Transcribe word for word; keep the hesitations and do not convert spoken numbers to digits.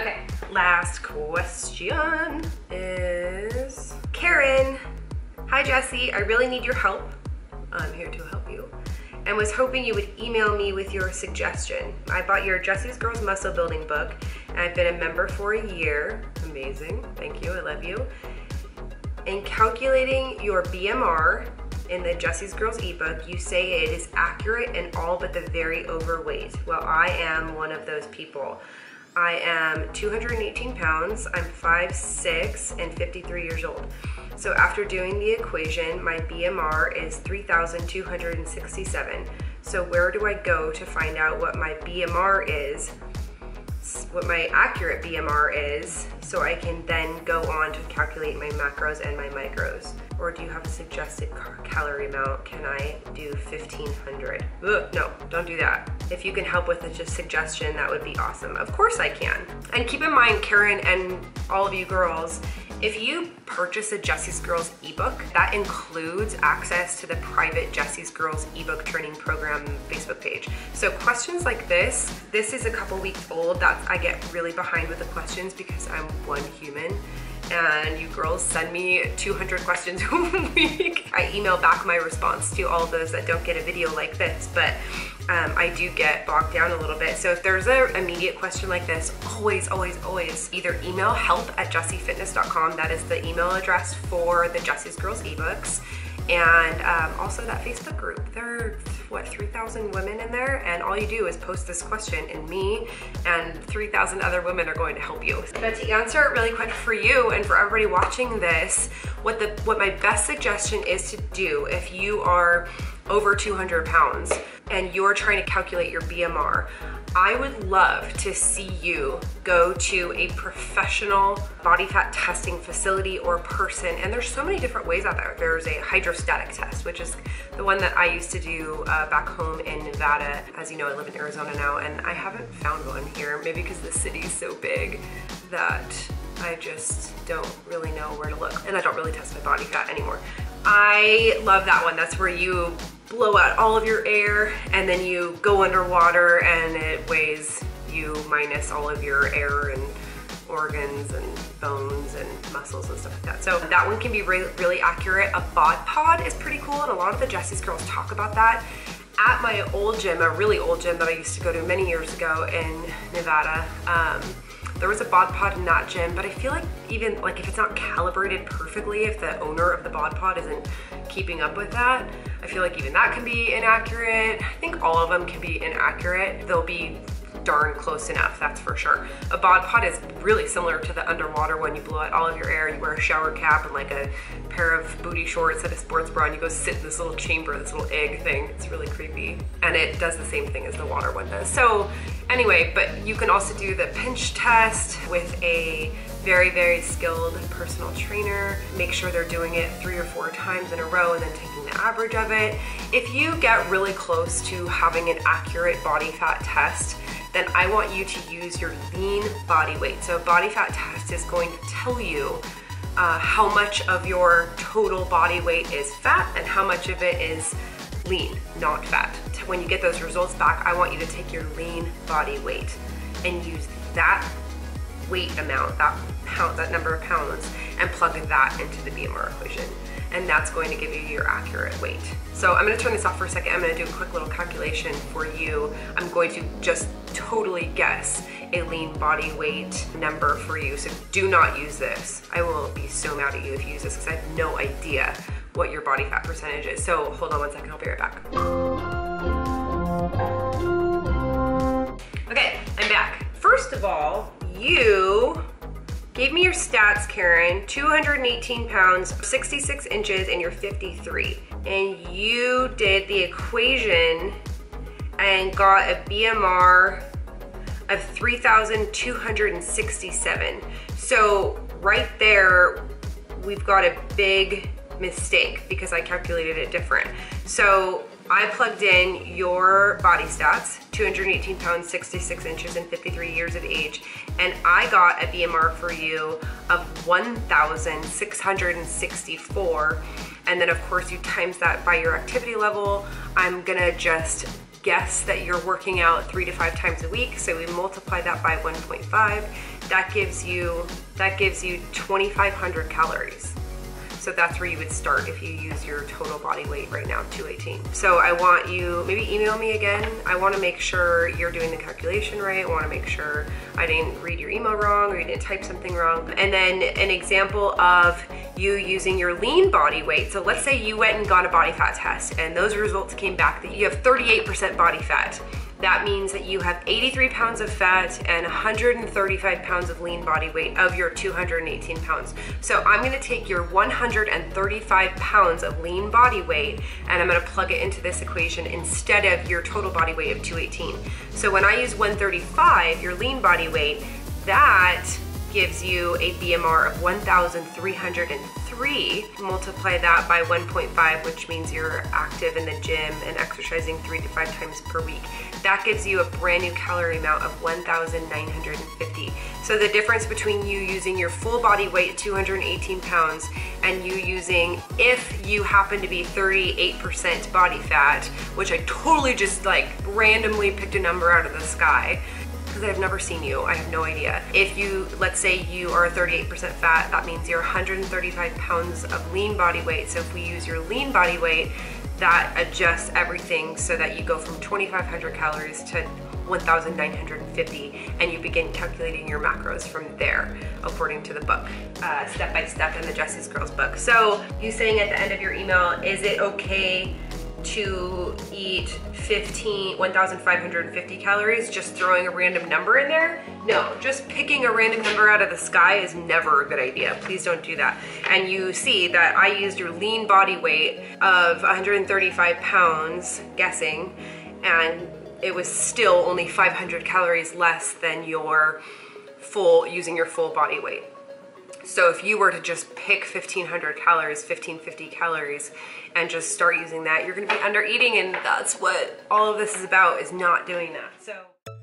Okay, last question is Karen. Hi Jessie, I really need your help. I'm here to help you. And was hoping you would email me with your suggestion. I bought your Jessie's Girls Muscle Building book, and I've been a member for a year. Amazing, thank you, I love you. In calculating your B M R in the Jessie's Girls ebook, you say it is accurate in all but the very overweight. Well, I am one of those people. I am two hundred eighteen pounds, I'm five six and fifty-three years old. So after doing the equation, my B M R is three thousand two hundred sixty-seven. So where do I go to find out what my B M R is, what my accurate B M R is, so I can then go on to calculate my macros and my micros? Or do you have a suggested calorie amount? Can I do fifteen hundred? Ugh, no, don't do that. If you can help with a just suggestion, that would be awesome. Of course I can. And keep in mind, Karen and all of you girls, if you purchase a Jessie's Girls ebook, that includes access to the private Jessie's Girls ebook training program Facebook page. So questions like this, this is a couple weeks old. That's, I get really behind with the questions because I'm one human. And you girls send me two hundred questions a week. I email back my response to all those that don't get a video like this, but um, I do get bogged down a little bit. So if there's an immediate question like this, always, always, always either email help at jessie fitness dot com. That is the email address for the Jessie's Girls eBooks. And um, also that Facebook group. There are, what, three thousand women in there? And all you do is post this question and me and three thousand other women are going to help you. But to answer it really quick for you and for everybody watching this, what the what my best suggestion is to do if you are over two hundred pounds and you're trying to calculate your B M R, I would love to see you go to a professional body fat testing facility or person. And there's so many different ways out there. There's a hydrostatic test, which is the one that I used to do uh, back home in Nevada. As you know, I live in Arizona now and I haven't found one here, maybe because the city's so big that I just don't really know where to look. And I don't really test my body fat anymore. I love that one. That's where you blow out all of your air and then you go underwater and it weighs you minus all of your air and organs and bones and muscles and stuff like that. So that one can be re really accurate. A bod pod is pretty cool and a lot of the Jessie's Girls talk about that. At my old gym, a really old gym that I used to go to many years ago in Nevada, um, there was a bod pod in that gym, but I feel like even like if it's not calibrated perfectly, if the owner of the bod pod isn't keeping up with that, I feel like even that can be inaccurate. I think all of them can be inaccurate. They'll be darn close enough, that's for sure. A bod pod is really similar to the underwater one. You blow out all of your air, you wear a shower cap and like a pair of booty shorts and a sports bra and you go sit in this little chamber, this little egg thing. It's really creepy. And it does the same thing as the water one does. So anyway, but you can also do the pinch test with a very, very skilled personal trainer. Make sure they're doing it three or four times in a row and then taking the average of it. If you get really close to having an accurate body fat test, then I want you to use your lean body weight. So a body fat test is going to tell you uh, how much of your total body weight is fat and how much of it is lean, not fat. When you get those results back, I want you to take your lean body weight and use that weight amount, that pound, that number of pounds, and plug that into the B M R equation. And that's going to give you your accurate weight. So I'm gonna turn this off for a second. I'm gonna do a quick little calculation for you. I'm going to just totally guess a lean body weight number for you. So do not use this. I will be so mad at you if you use this because I have no idea what your body fat percentage is. So hold on one second, I'll be right back. Okay, I'm back. First of all, you gave me your stats, Karen, two hundred eighteen pounds, sixty-six inches, and you're fifty-three. And you did the equation and got a B M R of three thousand two hundred sixty-seven. So right there, we've got a big mistake because I calculated it different. So I plugged in your body stats, two hundred eighteen pounds, sixty-six inches, and fifty-three years of age, and I got a B M R for you of one thousand six hundred sixty-four. And then of course you times that by your activity level. I'm gonna just guess that you're working out three to five times a week, so we multiply that by one point five that gives you that gives you twenty-five hundred calories. So that's where you would start if you use your total body weight right now, two eighteen. So I want you, maybe email me again. I want to make sure you're doing the calculation right. I want to make sure I didn't read your email wrong or you didn't type something wrong. And then an example of you using your lean body weight. So let's say you went and got a body fat test and those results came back that you have thirty-eight percent body fat. That means that you have eighty-three pounds of fat and one hundred thirty-five pounds of lean body weight of your two hundred eighteen pounds. So I'm gonna take your one hundred thirty-five pounds of lean body weight and I'm gonna plug it into this equation instead of your total body weight of two eighteen. So when I use one thirty-five, your lean body weight, that gives you a B M R of one thousand three hundred three. Multiply that by one point five, which means you're active in the gym and exercising three to five times per week. That gives you a brand new calorie amount of one thousand nine hundred fifty. So the difference between you using your full body weight, two hundred eighteen pounds, and you using, if you happen to be thirty-eight percent body fat, which I totally just like randomly picked a number out of the sky, because I've never seen you, I have no idea. If you, let's say you are thirty-eight percent fat, that means you're one hundred thirty-five pounds of lean body weight. So if we use your lean body weight, that adjusts everything so that you go from twenty-five hundred calories to one thousand nine hundred fifty, and you begin calculating your macros from there, according to the book, uh, step by step in the Jessie's Girls book. So you saying at the end of your email, is it okay to eat fifteen, one thousand five hundred fifty calories, just throwing a random number in there? No, just picking a random number out of the sky is never a good idea. Please don't do that. And you see that I used your lean body weight of one hundred thirty-five pounds, guessing, and it was still only five hundred calories less than your full, using your full body weight. So if you were to just pick fifteen hundred calories, fifteen fifty calories, and just start using that, you're gonna be under eating, and that's what all of this is about, is not doing that. So.